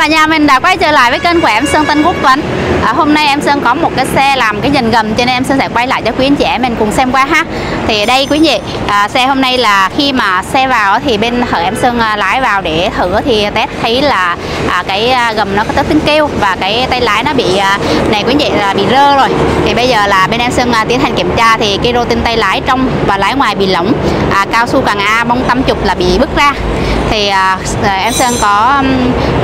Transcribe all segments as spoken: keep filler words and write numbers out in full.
cả nhà, mình đã quay trở lại với kênh của em Sương Tân Quốc Tuấn. À, hôm nay em Sương có một cái xe làm cái dàn gầm cho nên em Sương sẽ quay lại cho quý anh chị em mình cùng xem qua ha. Thì đây quý anh chị, à, xe hôm nay là khi mà xe vào thì bên thợ em Sương lái vào để thử thì test thấy là à, cái gầm nó có tới tiếng kêu và cái tay lái nó bị à, này quý anh chị là bị rơ rồi. Thì bây giờ là bên em Sương à, tiến hành kiểm tra thì cái rô tin tay lái trong và lái ngoài bị lỏng, à, cao su càng A bông tăm chục là bị bứt ra. Thì à, em Sương có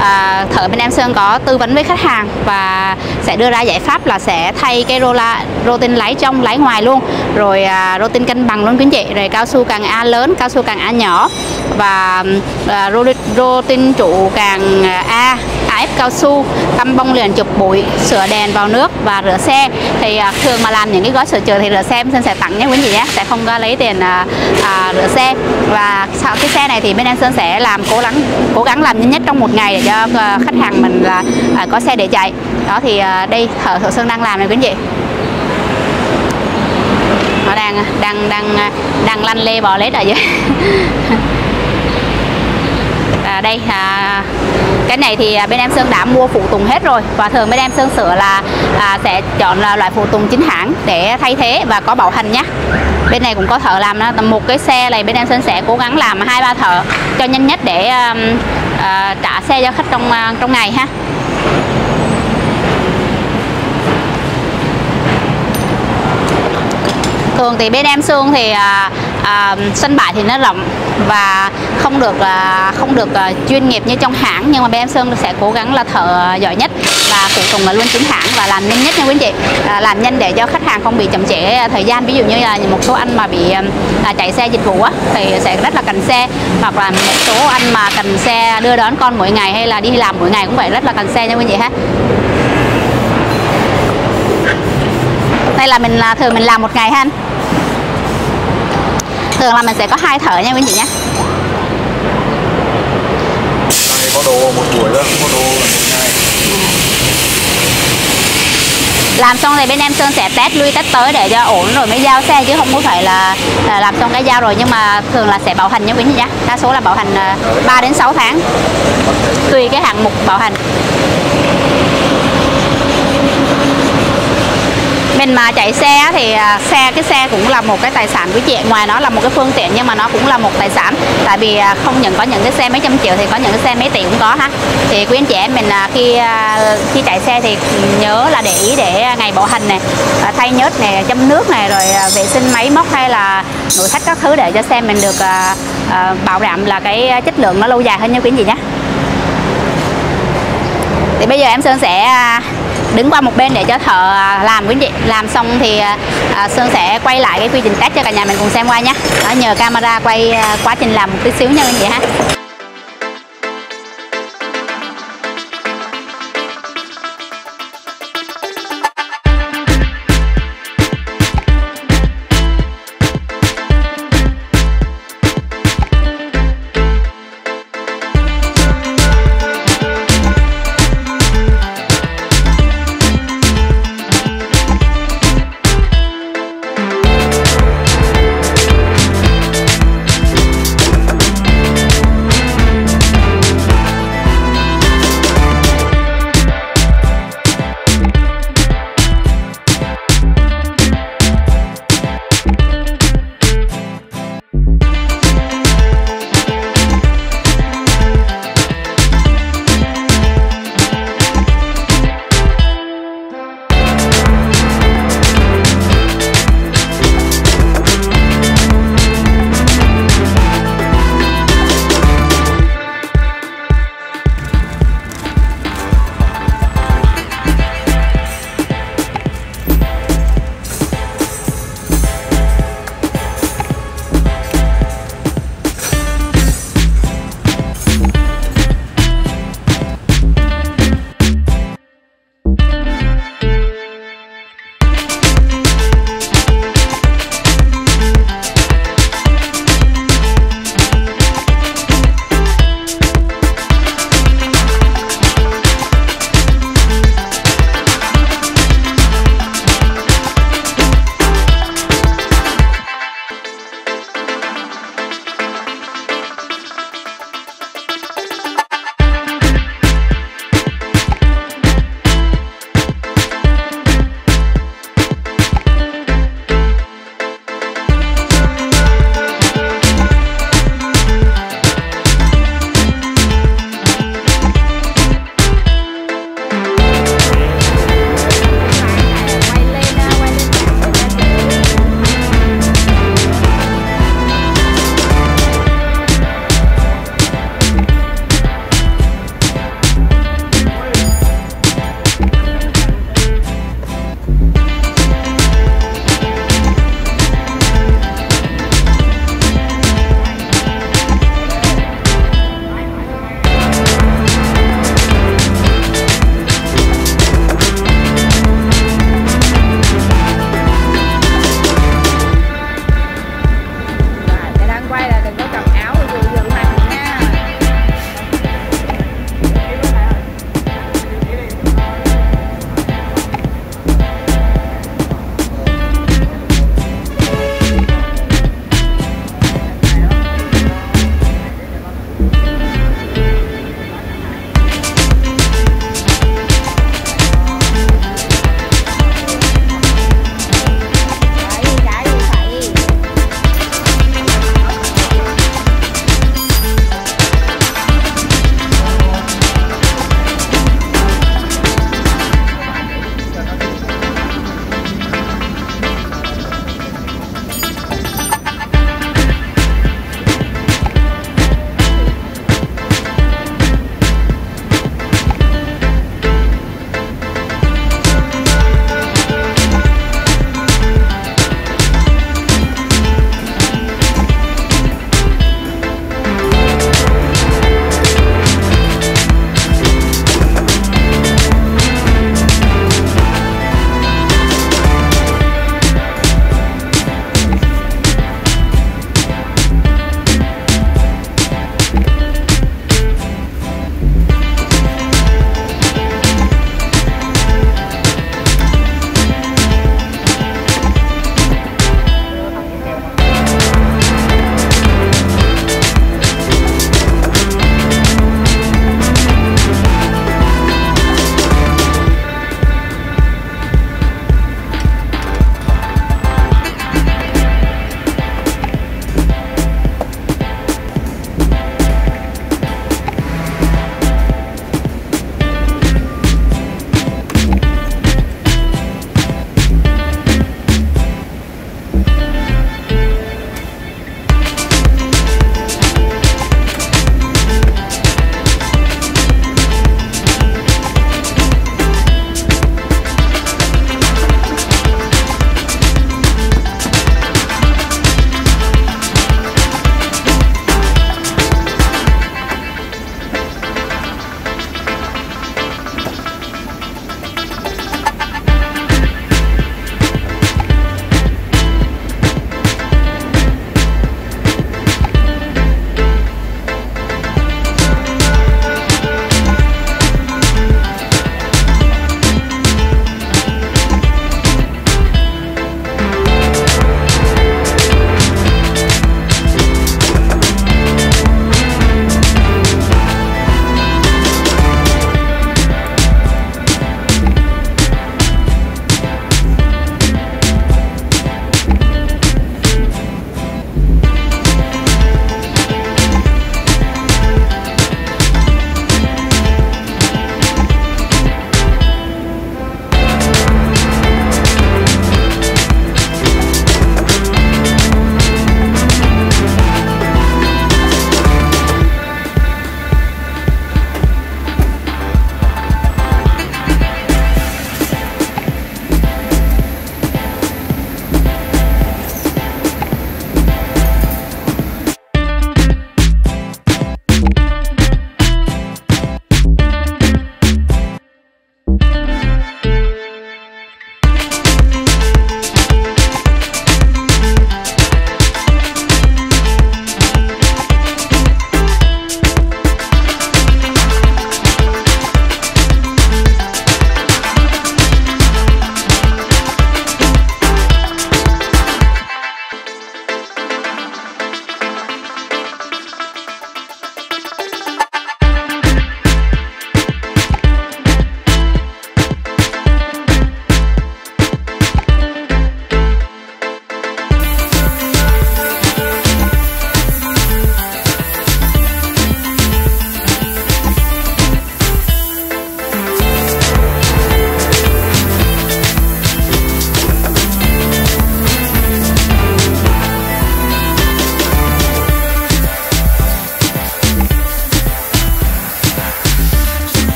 à, thợ bên em Sương có tư vấn với khách hàng và sẽ đưa ra giải pháp là sẽ thay cái rô tin lái trong lái ngoài luôn, rồi à, rô tin cân bằng luôn quý anh chị, rồi cao su càng A lớn, cao su càng A nhỏ và à, rô, rô tin trụ càng A, ép cao su, tăm bông liền chụp bụi, sửa đèn vào nước và rửa xe. Thì à, thường mà làm những cái gói sửa chữa thì rửa xe em Sương sẽ tặng nhé quý anh chị nhé, sẽ không có lấy tiền à, à, rửa xe. Và sau cái xe này thì bên em Sương sẽ làm cố gắng cố gắng làm nhanh nhất trong một ngày để cho à, khách hàng mình là à, có xe để chạy. Đó thì à, đây thợ thợ Sương đang làm này quý anh chị. Nó đang đang đang đang lăn lê bò lết ở dưới. À, đây à, cái này thì bên em Sương đã mua phụ tùng hết rồi và thường bên em Sương sửa là à, sẽ chọn là loại phụ tùng chính hãng để thay thế và có bảo hành nhé. Bên này cũng có thợ làm đó. Một cái xe này bên em Sương sẽ cố gắng làm hai ba thợ cho nhanh nhất để à, à, trả xe cho khách trong trong ngày ha. Thường thì bên em Sương thì à, à, sân bãi thì nó rộng và không được à, không được à, chuyên nghiệp như trong hãng, nhưng mà bên em Sương sẽ cố gắng là thợ giỏi nhất và phụ tùng là luôn chính hãng và làm nhanh nhất nha quý anh chị. À, làm nhanh để cho khách hàng không bị chậm trễ thời gian, ví dụ như là một số anh mà bị à, chạy xe dịch vụ á, thì sẽ rất là cần xe, hoặc là một số anh mà cần xe đưa đón con mỗi ngày hay là đi làm mỗi ngày cũng vậy, rất là cần xe nha quý anh chị ha. Đây là mình là thường mình làm một ngày ha anh. Thường là mình sẽ có hai thợ nha quý anh chị nhé. Có đồ một buổi đó, có đồ một ngày. Làm xong thì bên em Sương sẽ test lui test tới để cho ổn rồi mới giao xe, chứ không có phải là làm xong cái giao rồi, nhưng mà thường là sẽ bảo hành nha quý anh chị nhé. Đa số là bảo hành ba đến sáu tháng. Tùy cái hạng mục bảo hành. Mình mà chạy xe thì xe cái xe cũng là một cái tài sản quý chị, ngoài nó là một cái phương tiện nhưng mà nó cũng là một tài sản, tại vì không những có những cái xe mấy trăm triệu thì có những cái xe mấy tỷ cũng có ha. Thì quý anh chị em mình khi khi chạy xe thì nhớ là để ý để ngày bảo hành này, thay nhớt này, châm nước này, rồi vệ sinh máy móc hay là nội thất các thứ để cho xe mình được bảo đảm là cái chất lượng nó lâu dài hơn nha quý anh chị nhé. Thì bây giờ em Sương sẽ đứng qua một bên để cho thợ làm quý anh chị. Làm xong thì à, Sương sẽ quay lại cái quy trình test cho cả nhà mình cùng xem qua nhé. Đó, nhờ camera quay à, quá trình làm một tí xíu nha quý anh chị ha.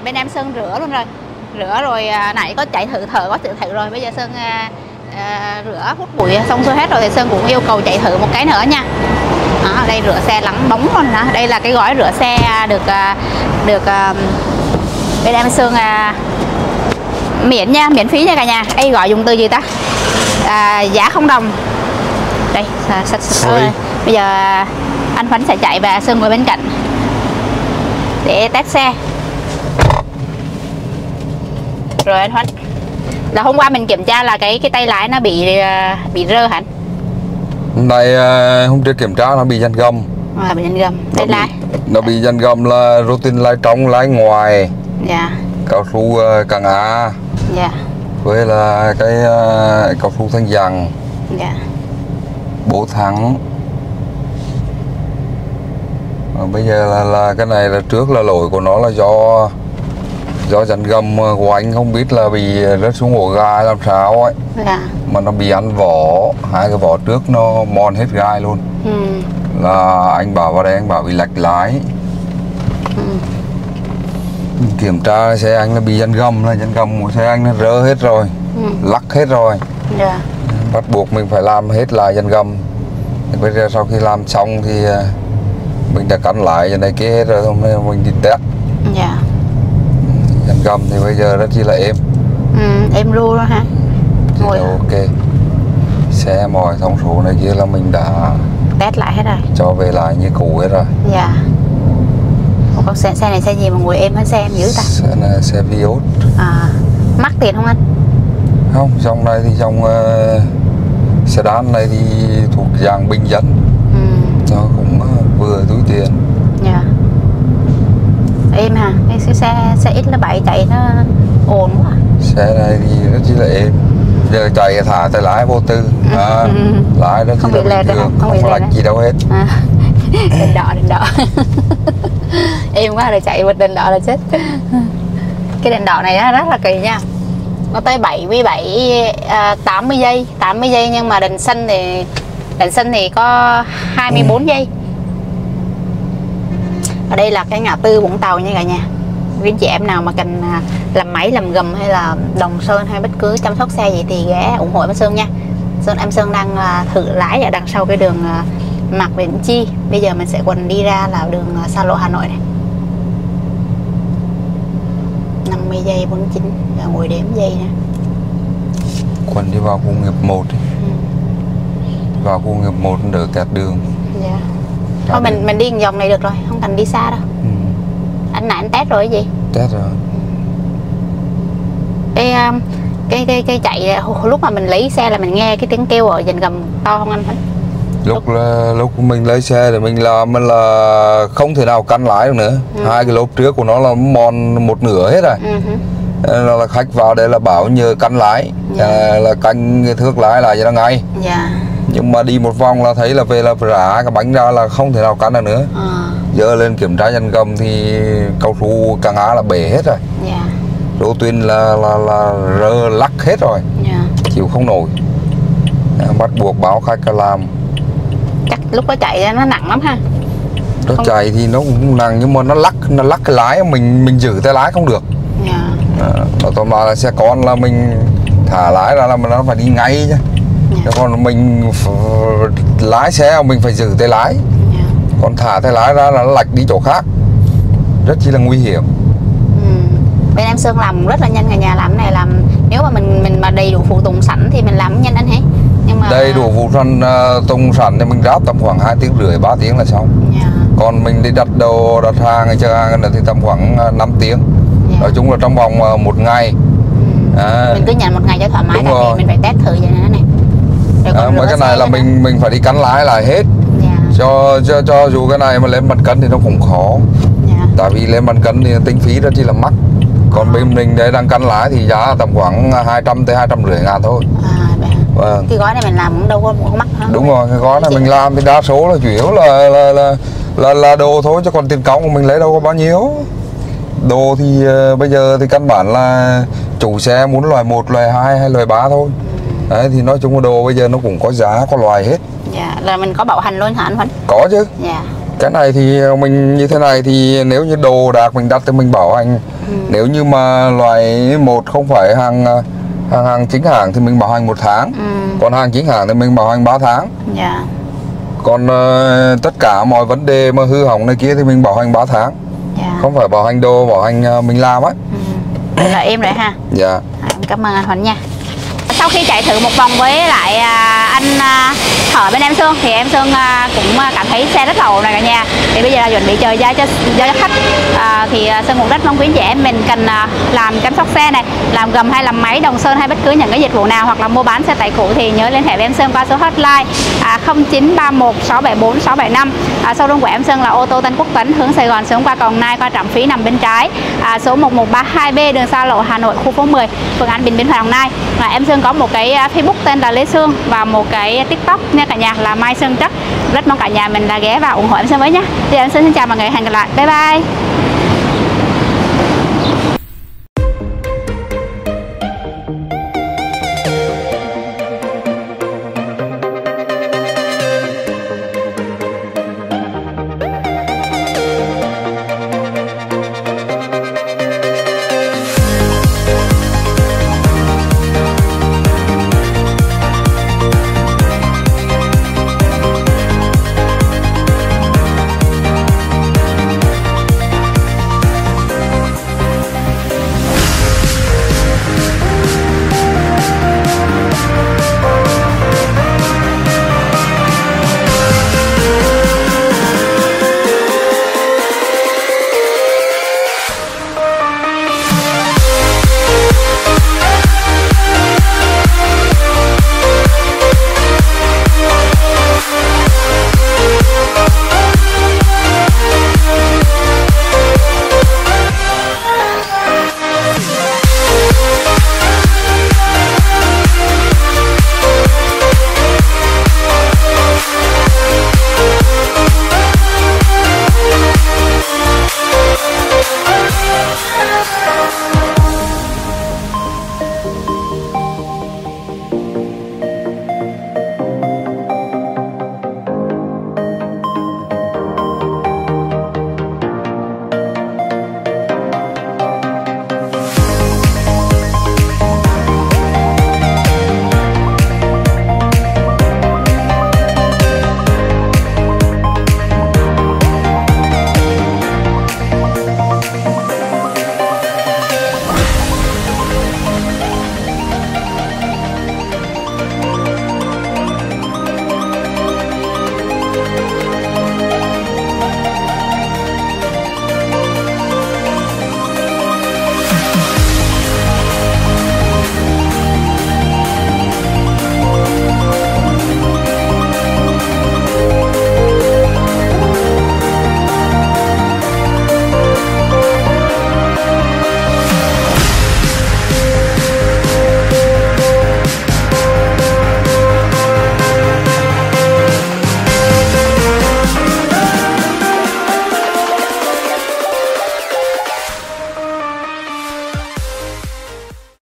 là bên em Sương rửa luôn rồi, rửa rồi nãy có chạy thử thử có thử thử rồi, bây giờ Sương à, à, rửa hút bụi xong xuôi hết rồi thì Sương cũng yêu cầu chạy thử một cái nữa nha. Đó, đây rửa xe lắng bóng luôn đó. Đây là cái gói rửa xe được được bên em Sương à, miễn nha, miễn phí nha cả nhà. Đây gọi dùng từ gì ta? À, giá không đồng. Đây, sạch sạch. Bây giờ anh Phấn sẽ chạy và Sương ngồi bên cạnh để test xe. Rồi anh Phấn, là hôm qua mình kiểm tra là cái cái tay lái nó bị bị rơ hả? Hôm nay hôm trước kiểm tra nó bị dàn gầm. À, bị dàn gầm. Tay lái. Nó bị dàn gầm là routine lái trong, lái ngoài. Dạ. Cao su càng á. Dạ. Với là cái cao su thân dàn. Dạ. Bộ thắng. Bây giờ là, là cái này là trước là lỗi của nó là do do dàn gầm của anh không biết là bị rớt xuống ổ gai làm sao ấy. Dạ. Mà nó bị ăn vỏ, hai cái vỏ trước nó mòn hết gai luôn. Ừ. Là anh bảo vào đây anh bảo bị lệch lái. Ừ. Kiểm tra xe anh là bị dàn gầm, là dàn gầm của xe anh nó rỡ hết rồi. Ừ. Lắc hết rồi. Dạ. Bắt buộc mình phải làm hết lại dàn gầm. Bây giờ sau khi làm xong thì mình đã cắn lại dàn này kia hết rồi, xong mình đi test. Dạ. Dàn gầm thì bây giờ rất chi là êm. Ừ, êm ru đó hả? Rồi ok. Xe mọi thông số này kia là mình đã test lại hết rồi, cho về lại như cũ hết rồi. Dạ. Còn xe, xe này xe gì mà ngồi êm hơn xe em dữ ta? Xe này xe Vios. À, mắc tiền không anh? Không, trong này thì trong uh, xe đan này thì thuộc dạng bình dân. Ừ. Nó cũng uh, vừa túi tiền. Dạ. Êm hả? Cái xe xe X bảy chạy nó ồn quá. Xe này thì nó chỉ là êm. Giờ chạy thả tay lái vô tư. À, lái nó không bị lệch đâu, không, không bị lệch gì đâu hết. À. Đèn đỏ, đèn đỏ. Em quá rồi, chạy vượt đèn đỏ là chết. Cái đèn đỏ này á, rất là kỳ nha. Nó tới bảy mươi bảy à, tám mươi giây, tám mươi giây nhưng mà đèn xanh thì đèn xanh thì có hai mươi bốn ừ. giây. Ở đây là cái ngã tư Vũng Tàu nha cả nhà. Quý anh chị em nào mà cần làm máy, làm gầm hay là đồng sơn hay bất cứ chăm sóc xe gì thì ghé ủng hộ em Sương nha. Sơn em Sương đang thử lái ở đằng sau cái đường Mạc Vĩnh Chi. Bây giờ mình sẽ quần đi ra là đường xa lộ Hà Nội này. Năm mươi giây, bốn mươi chín, là ngồi đếm giây nè. Quần đi vào khu nghiệp một. Ừ. Vào khu nghiệp một đỡ kẹt đường. Dạ. Thôi mình, mình đi vòng này được rồi, không cần đi xa đâu. Ừ. Anh nãy anh test rồi cái gì? Test rồi. Cái, cái, cái, cái chạy, lúc mà mình lấy xe là mình nghe cái tiếng kêu ở dàn gầm to không anh? Lúc là, lúc mình lấy xe thì mình làm mình là không thể nào căn lái được nữa. Ừ. Hai cái lốp trước của nó là mòn một nửa hết rồi. Ừ. Nó là khách vào đây là bảo nhờ căn lái. Dạ. À, là canh thước lái lại cho nó ngay. Dạ. Nhưng mà đi một vòng là thấy là về là rã cái bánh ra là không thể nào căn được nữa. À. Giờ lên kiểm tra dàn gầm thì cao su càng á là bể hết rồi. Dạ. Đô tuyên là, là, là rơ lắc hết rồi. Dạ. Chịu không nổi. À, bắt buộc báo khách làm. Chắc lúc nó chạy nó nặng lắm ha. Nó không... chạy thì nó cũng nặng nhưng mà nó lắc nó lắc cái lái, mình mình giữ tay lái không được. Dạ. À, nó tóm lại là xe con là mình thả lái ra là nó phải đi ngay chứ. Dạ. Còn mình lái xe mình phải giữ tay lái. Dạ. Còn thả tay lái ra là nó lạch đi chỗ khác, rất chi là nguy hiểm. Ừ. Bên em Sương làm rất là nhanh cả nhà. Làm này làm nếu mà mình mình mà đầy đủ phụ tùng sẵn thì mình làm nhanh anh hả? Mà... Đây đủ phụ sẵn uh, tùng sẵn thì mình ráp tầm khoảng hai tiếng rưỡi, ba tiếng là xong. Yeah. Còn mình đi đặt đồ, đặt hàng hay chờ hàng thì tầm khoảng năm tiếng. Yeah. Nói chung là trong vòng uh, một ngày. Ừ. À, mình cứ nhận một ngày cho thoải mái. Đúng rồi. Mình phải test thử vậy nè này. À, mấy cái này là mình đó. Mình phải đi cắn lái lại hết. Yeah. Cho, cho cho dù cái này mà lên bàn cân thì nó cũng khó. Yeah. Tại vì lên bàn cân thì tính phí rất chỉ là mắc. Còn à. Bên mình đây đang cắn lái thì giá tầm khoảng hai trăm tới hai trăm rưỡi ngàn thôi. À. Vâng. Cái gói này mình làm cũng đâu có mắc hả? Đúng rồi, cái gói này mình làm thì đa số là chủ yếu là là, là, là là đồ thôi, chứ còn tiền cống của mình lấy đâu có bao nhiêu. Đồ thì uh, bây giờ thì căn bản là chủ xe muốn loại một, loại hai hay loại ba thôi. Ừ. Đấy, thì nói chung là đồ bây giờ nó cũng có giá, có loại hết. Dạ, là mình có bảo hành luôn hả anh Huấn? Có chứ. Dạ. Cái này thì mình như thế này thì nếu như đồ đạc mình đặt thì mình bảo hành. Ừ. Nếu như mà loại một không phải hàng hàng, hàng chính hãng thì mình bảo hành một tháng. Ừ. Còn hàng chính hãng thì mình bảo hành ba tháng. Dạ. Còn uh, tất cả mọi vấn đề mà hư hỏng này kia thì mình bảo hành ba tháng. Dạ. Không phải bảo hành đồ, bảo hành uh, mình làm ấy. Vậy ừ. là em rồi ha. Dạ. À, cảm ơn anh Huỳnh nha. Sau khi chạy thử một vòng với lại anh Thợ bên Em Sương thì Em Sương cũng cảm thấy xe rất là ổn rồi cả nhà. Thì bây giờ là chuẩn bị chờ giao cho, cho khách. À, thì Sương cũng rất mong quý anh chị em mình cần làm chăm sóc xe này, làm gầm hay làm máy, đồng sơn hay bất cứ những cái dịch vụ nào hoặc là mua bán xe tải cũ thì nhớ liên hệ với Em Sương qua số hotline à, không chín ba một sáu bảy bốn sáu bảy năm. À, showroom của Em Sương là ô tô Tân Quốc Tuấn, hướng Sài Gòn xuống qua Còn Nai, qua trạm phí nằm bên trái, à, số một một ba hai B đường xa lộ Hà Nội, khu phố mười, phường An Bình, Biên Hòa, Đồng Nai. Và Em Sương có một cái Facebook tên là Lê Sương và một cái TikTok nha cả nhà là Mai Sương. Chắc rất mong cả nhà mình là ghé vào ủng hộ Em Sương với nhé. Thì Em Sương xin chào mọi người, hẹn gặp lại, bye bye.